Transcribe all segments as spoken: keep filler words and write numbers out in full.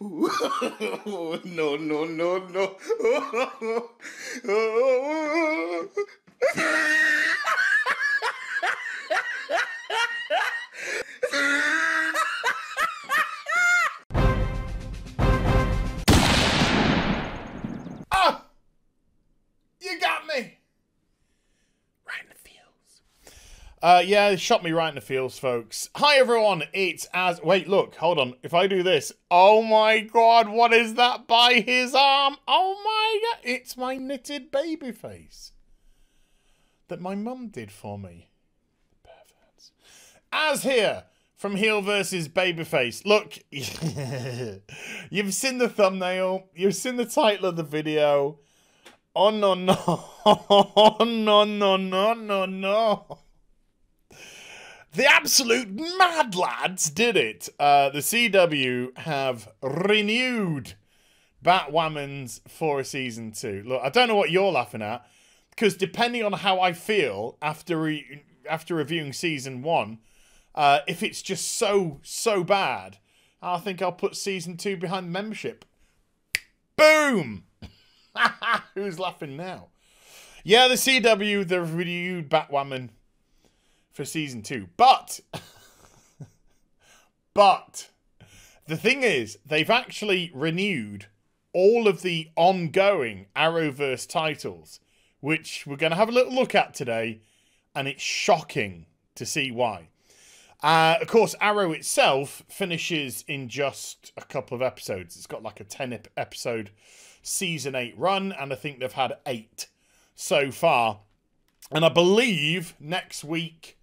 Oh, no, no, no, no. Oh, oh, oh. Ah! You got me. Right in the feels. Uh, yeah, they shot me right in the feels, folks. Hi, everyone. It's Az. Wait, look. Hold on. If I do this. Oh my god, what is that by his arm? Oh my god, it's my knitted baby face that my mum did for me. Perverts. Az here from Heel versus. Babyface. Look, you've seen the thumbnail, you've seen the title of the video. Oh no, no, oh no, no, no, no, no. The absolute mad lads did it. Uh, the C W have renewed Batwoman's for a season two. Look, I don't know what you're laughing at, because depending on how I feel after re after reviewing season one, uh, if it's just so, so bad, I think I'll put season two behind membership. Boom! Who's laughing now? Yeah, the C W, they've renewed Batwoman for season two. But, but, the thing is, they've actually renewed all of the ongoing Arrowverse titles, which we're going to have a little look at today, and it's shocking to see why. Uh, of course, Arrow itself finishes in just a couple of episodes. It's got like a ten episode season eight run, and I think they've had eight so far. And I believe next week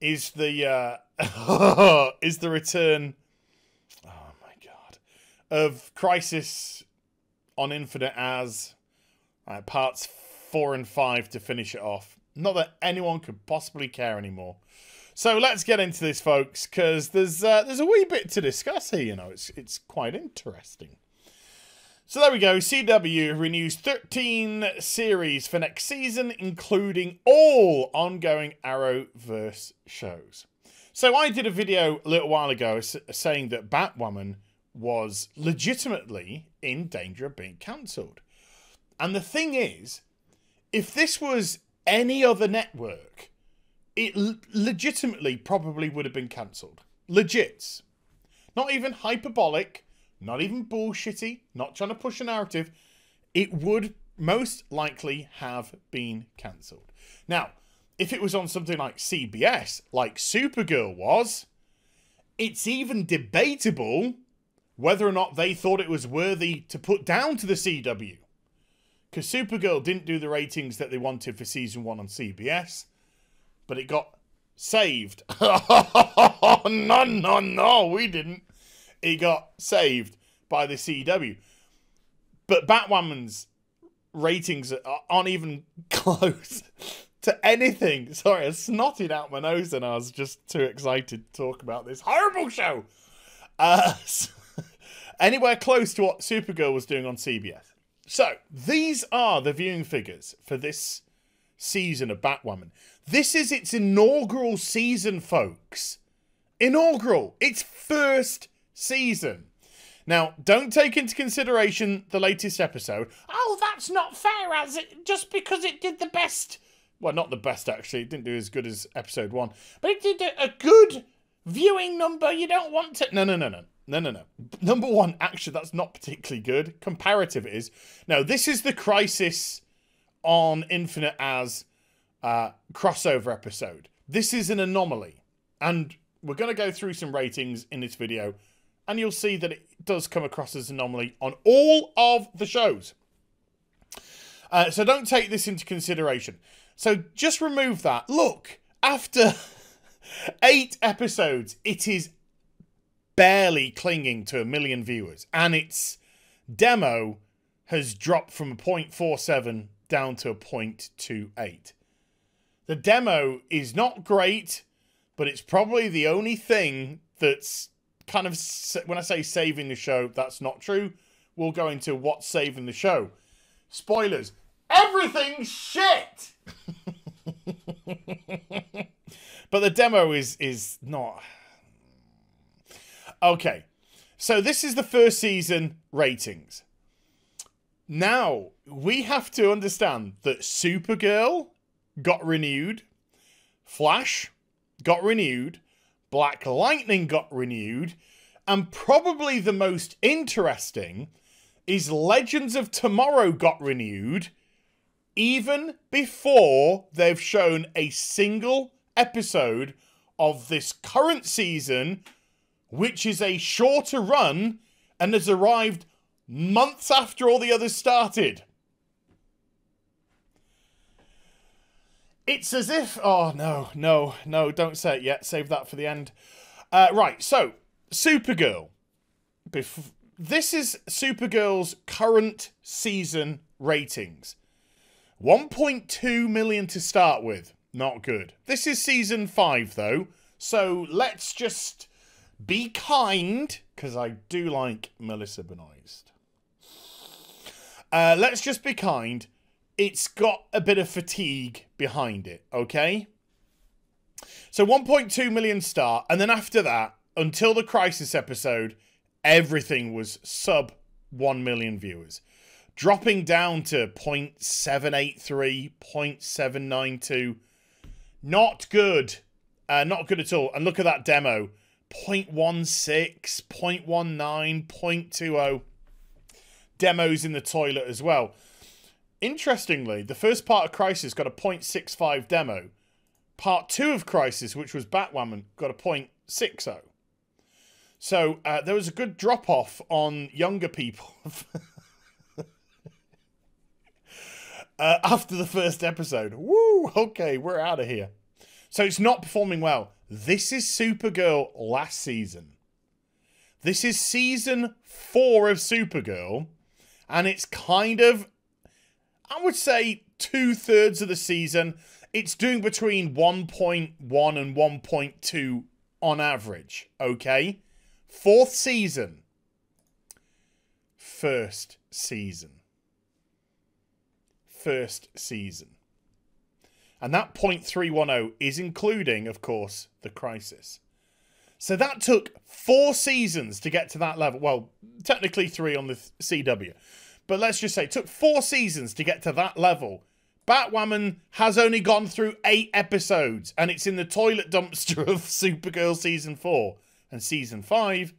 is the uh, is the return, oh my god, of Crisis on Infinite Earths, right, parts four and five to finish it off. Not that anyone could possibly care anymore. So let's get into this, folks, because there's uh, there's a wee bit to discuss here. You know, it's it's quite interesting. So there we go, C W renews thirteen series for next season, including all ongoing Arrowverse shows. So I did a video a little while ago saying that Batwoman was legitimately in danger of being cancelled. And the thing is, if this was any other network, it legitimately probably would have been cancelled. Legits. Not even hyperbolic. Not even bullshitty, not trying to push a narrative. It would most likely have been cancelled. Now, if it was on something like C B S, like Supergirl was, it's even debatable whether or not they thought it was worthy to put down to the C W. Because Supergirl didn't do the ratings that they wanted for season one on C B S, but it got saved. No, no, no, we didn't. He got saved by the C W. But Batwoman's ratings aren't even close to anything. Sorry, I snotted out my nose and I was just too excited to talk about this horrible show. Uh, anywhere close to what Supergirl was doing on C B S. So, these are the viewing figures for this season of Batwoman. This is its inaugural season, folks. Inaugural. Its first season. Now, don't take into consideration the latest episode. Oh, that's not fair, as it just because it did the best. Well, not the best, actually. It didn't do as good as episode one. But it did a good viewing number. You don't want to. No, no, no, no. No, no, no. Number one, actually, that's not particularly good. Comparative it is. Now, this is the Crisis on Infinite Earths uh, crossover episode. This is an anomaly. And we're going to go through some ratings in this video. And you'll see that it does come across as an anomaly on all of the shows. Uh, so don't take this into consideration. So just remove that. Look, after eight episodes, it is barely clinging to a million viewers. And its demo has dropped from a zero point four seven down to a zero point two eight. The demo is not great, but it's probably the only thing that's kind of, when I say saving the show, that's not true. We'll go into what's saving the show. Spoilers. Everything's shit! But the demo is is not. Okay. So this is the first season ratings. Now, we have to understand that Supergirl got renewed, Flash got renewed, Black Lightning got renewed, and probably the most interesting is Legends of Tomorrow got renewed even before they've shown a single episode of this current season, which is a shorter run and has arrived months after all the others started. It's as if... Oh, no, no, no, don't say it yet. Save that for the end. Uh, right, so, Supergirl. Bef- this is Supergirl's current season ratings. one point two million to start with. Not good. This is season five, though. So, let's just... be kind, because I do like Melissa Benoist. Uh, let's just be kind. It's got a bit of fatigue behind it, okay? So one point two million start, and then after that, until the Crisis episode, everything was sub one million viewers. Dropping down to zero point seven eight three, zero point seven nine two. Not good. Uh, not good at all. And look at that demo. zero point one six, zero point one nine, zero point two zero. Demos in the toilet as well. Interestingly, the first part of Crisis got a zero point six five demo. Part two of Crisis, which was Batwoman, got a zero point six zero. So uh, there was a good drop-off on younger people uh, after the first episode. Woo! Okay, we're out of here. So it's not performing well. This is Supergirl last season. This is season four of Supergirl. And it's kind of, I would say, two-thirds of the season. It's doing between one point one and one point two on average, okay? Fourth season. First season. First season. And that zero point three one zero is including, of course, the Crisis. So that took four seasons to get to that level. Well, technically three on the C W. But let's just say it took four seasons to get to that level. Batwoman has only gone through eight episodes. And it's in the toilet dumpster of Supergirl Season four. And Season five.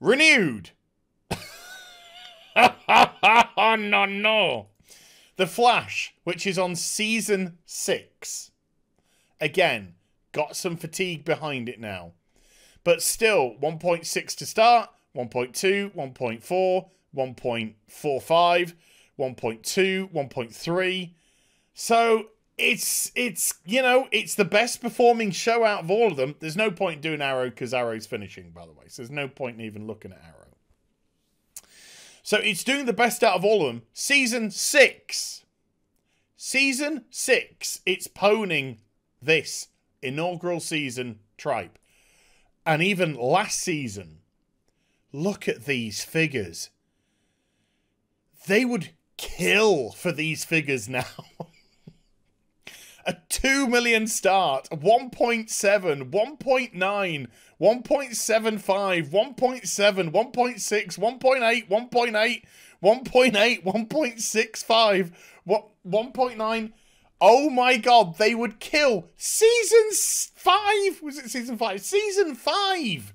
Renewed. no, no. The Flash, which is on season six. Again, got some fatigue behind it now. But still, one point six to start, one point two, one point four, one point four five, one point two, one point three. So, it's, it's you know, it's the best performing show out of all of them. There's no point doing Arrow because Arrow's finishing, by the way. So, there's no point in even looking at Arrow. So it's doing the best out of all of them. Season six. Season six. It's pwning this inaugural season tripe. And even last season. Look at these figures. They would kill for these figures now. A two million start. one point seven, one point nine, one point seven five, one point seven, one point six, one point eight, one point eight, one point eight, one point six five, one point nine. Oh my god, they would kill. Season five? Was it season five? Season five!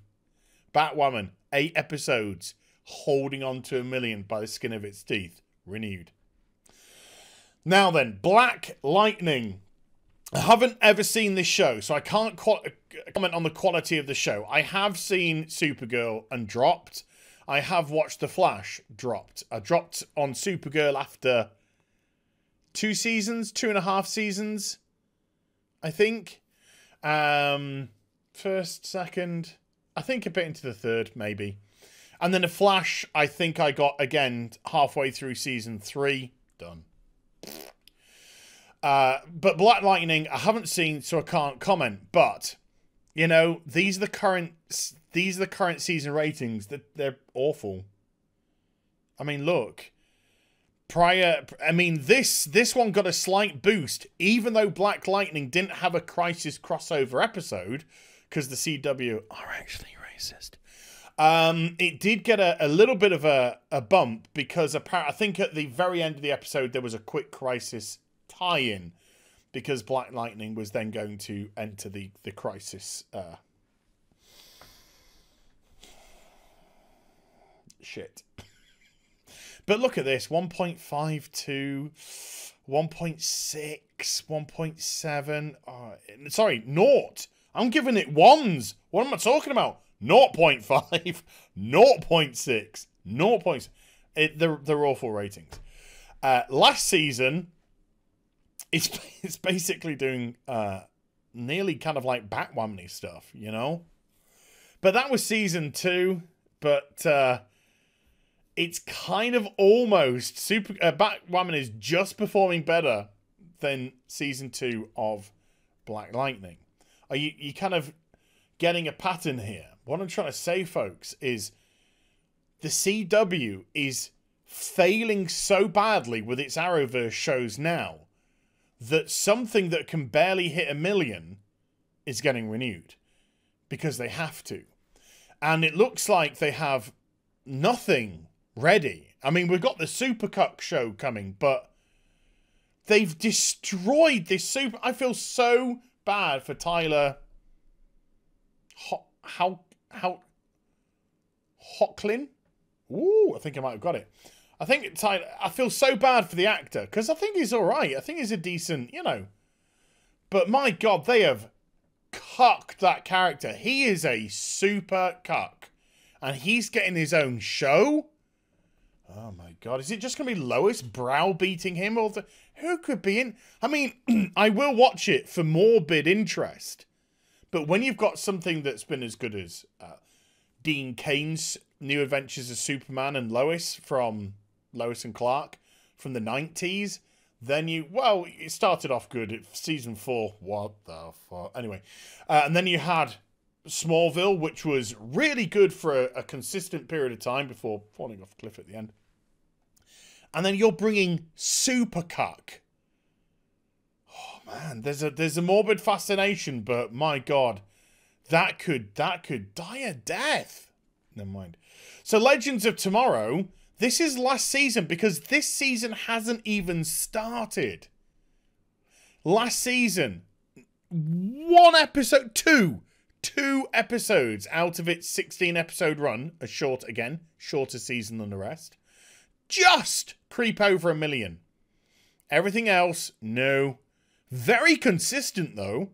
Batwoman, eight episodes, holding on to a million by the skin of its teeth. Renewed. Now then, Black Lightning. I haven't ever seen this show, so I can't comment on the quality of the show. I have seen Supergirl and dropped. I have watched The Flash, dropped. I dropped on Supergirl after two seasons, two and a half seasons, I think. Um, first, second, I think a bit into the third, maybe. And then The Flash, I think I got, again, halfway through season three. Done. Uh, but Black Lightning, I haven't seen, so I can't comment. But you know, these are the current these are the current season ratings. That they're, they're awful. I mean, look. Prior, I mean, this this one got a slight boost, even though Black Lightning didn't have a Crisis crossover episode, because the C W are actually racist. Um, it did get a, a little bit of a, a bump because apparently, I think at the very end of the episode, there was a quick Crisis tie-in because Black Lightning was then going to enter the, the Crisis uh, shit. But look at this, one point five two, one point six, one point seven, uh, sorry, naught. I'm giving it ones. What am I talking about? zero point five, zero point six, zero point six. It, they're, they're awful ratings. Uh, last season, it's, it's basically doing uh, nearly kind of like Batwoman-y stuff, you know? But that was season two, but... Uh, it's kind of almost... Super, uh, Batwoman is just performing better than Season two of Black Lightning. Are you you kind of getting a pattern here? What I'm trying to say, folks, is the C W is failing so badly with its Arrowverse shows now that something that can barely hit a million is getting renewed because they have to. And it looks like they have nothing... ready. I mean, we've got the Super Cuck show coming, but they've destroyed this super... I feel so bad for Tyler... Ho how... How... Hocklin? Ooh, I think I might have got it. I think Tyler... I feel so bad for the actor, because I think he's alright. I think he's a decent, you know... But my God, they have cucked that character. He is a super cuck. And he's getting his own show? Oh, my God. Is it just going to be Lois browbeating him? Or the, who could be in... I mean, I will watch it for morbid interest. But when you've got something that's been as good as uh, Dean Kane's New Adventures of Superman and Lois from Lois and Clark from the nineties, then you... Well, it started off good. It, season four, what the fuck? Anyway, uh, and then you had... Smallville, which was really good for a, a consistent period of time before falling off a cliff at the end. And then you're bringing Super Cuck. Oh man, there's a there's a morbid fascination, but my God, that could that could die a death. Never mind. So Legends of Tomorrow, this is last season because this season hasn't even started. Last season, one episode, two. Two episodes out of its sixteen episode run, a short again, shorter season than the rest, just creep over a million. Everything else, no. Very consistent, though.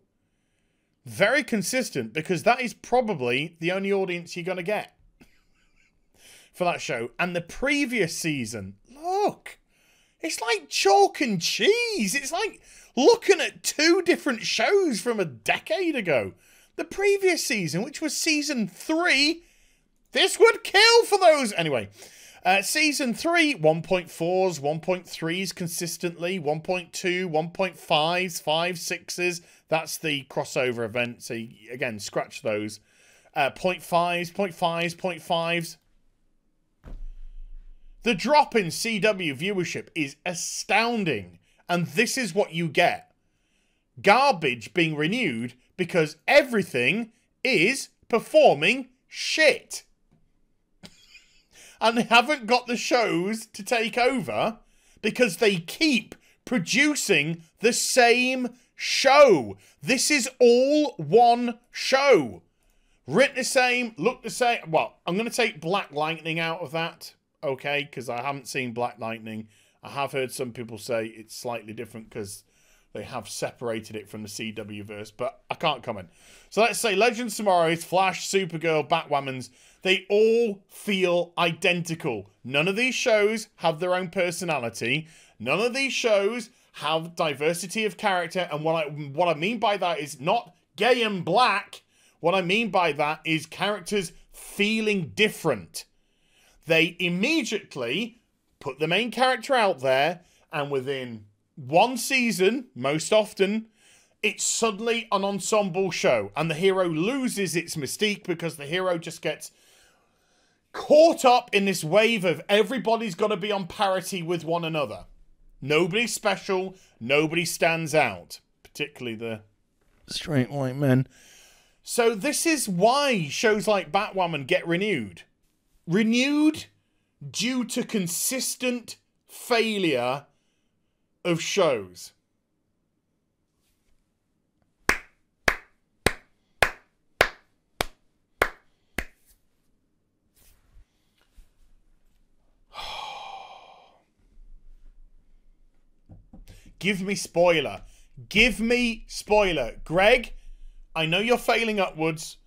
Very consistent, because that is probably the only audience you're going to get for that show. And the previous season, look, it's like chalk and cheese. It's like looking at two different shows from a decade ago. The previous season, which was season three, this would kill for those. Anyway, uh, season three, one point fours, one point threes consistently, one point two, one point fives, five sixes. That's the crossover event. So, you, again, scratch those. Uh, zero point fives, zero point fives, zero point fives. The drop in C W viewership is astounding. And this is what you get. Garbage being renewed... because everything is performing shit. And they haven't got the shows to take over because they keep producing the same show. This is all one show. Written the same, look the same. Well, I'm going to take Black Lightning out of that, okay? Because I haven't seen Black Lightning. I have heard some people say it's slightly different because... they have separated it from the C W verse, but I can't comment. So let's say Legends Tomorrow's, Flash, Supergirl, Batwoman's, they all feel identical. None of these shows have their own personality. None of these shows have diversity of character. And what I, what I mean by that is not gay and black. What I mean by that is characters feeling different. They immediately put the main character out there and within... one season, most often, it's suddenly an ensemble show. And the hero loses its mystique because the hero just gets caught up in this wave of everybody's got to be on parity with one another. Nobody's special. Nobody stands out. Particularly the straight white men. So this is why shows like Batwoman get renewed. Renewed due to consistent failure of shows. Give me spoiler. Give me spoiler. Greg, I know you're failing upwards,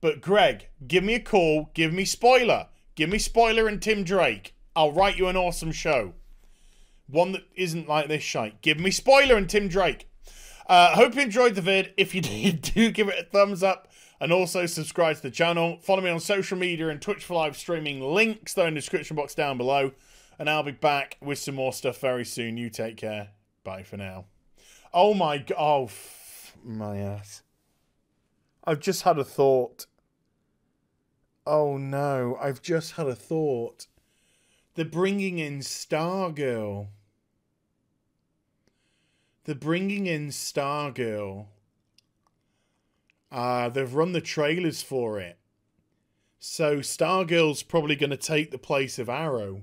but Greg, give me a call. Give me spoiler. Give me spoiler and Tim Drake. I'll write you an awesome show. One that isn't like this shite. Give me spoiler and Tim Drake. Uh, hope you enjoyed the vid. If you did, do give it a thumbs up and also subscribe to the channel. Follow me on social media and Twitch for live streaming. Links are in the description box down below. And I'll be back with some more stuff very soon. You take care. Bye for now. Oh my god. Oh, f my ass. I've just had a thought. Oh no. I've just had a thought. They're bringing in Stargirl. They're bringing in Stargirl. Uh, they've run the trailers for it. So Stargirl's probably going to take the place of Arrow.